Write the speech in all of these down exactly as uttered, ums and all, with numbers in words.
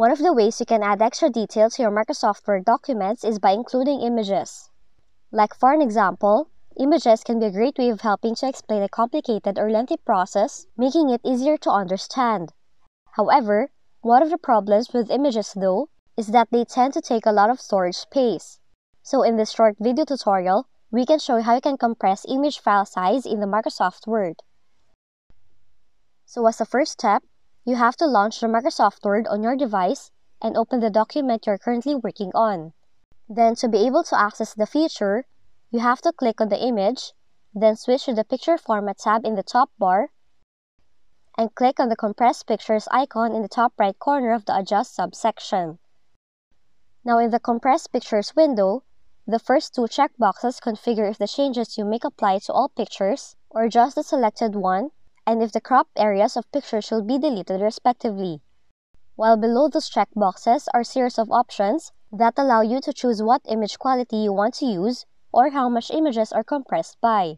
One of the ways you can add extra detail to your Microsoft Word documents is by including images. Like for an example, images can be a great way of helping to explain a complicated or lengthy process, making it easier to understand. However, one of the problems with images, though, is that they tend to take a lot of storage space. So in this short video tutorial, we can show you how you can compress image file size in the Microsoft Word. So as a first step, you have to launch the Microsoft Word on your device and open the document you're currently working on. Then, to be able to access the feature, you have to click on the image, then switch to the Picture Format tab in the top bar, and click on the Compress Pictures icon in the top right corner of the Adjust subsection. Now, in the Compress Pictures window, the first two checkboxes configure if the changes you make apply to all pictures or just the selected one, and if the cropped areas of pictures should be deleted respectively. While below those checkboxes are a series of options that allow you to choose what image quality you want to use or how much images are compressed by.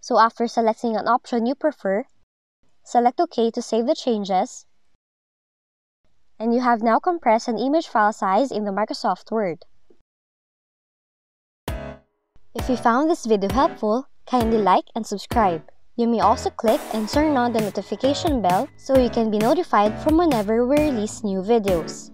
So after selecting an option you prefer, select OK to save the changes, and you have now compressed an image file size in the Microsoft Word. If you found this video helpful, kindly like and subscribe. You may also click and turn on the notification bell so you can be notified from whenever we release new videos.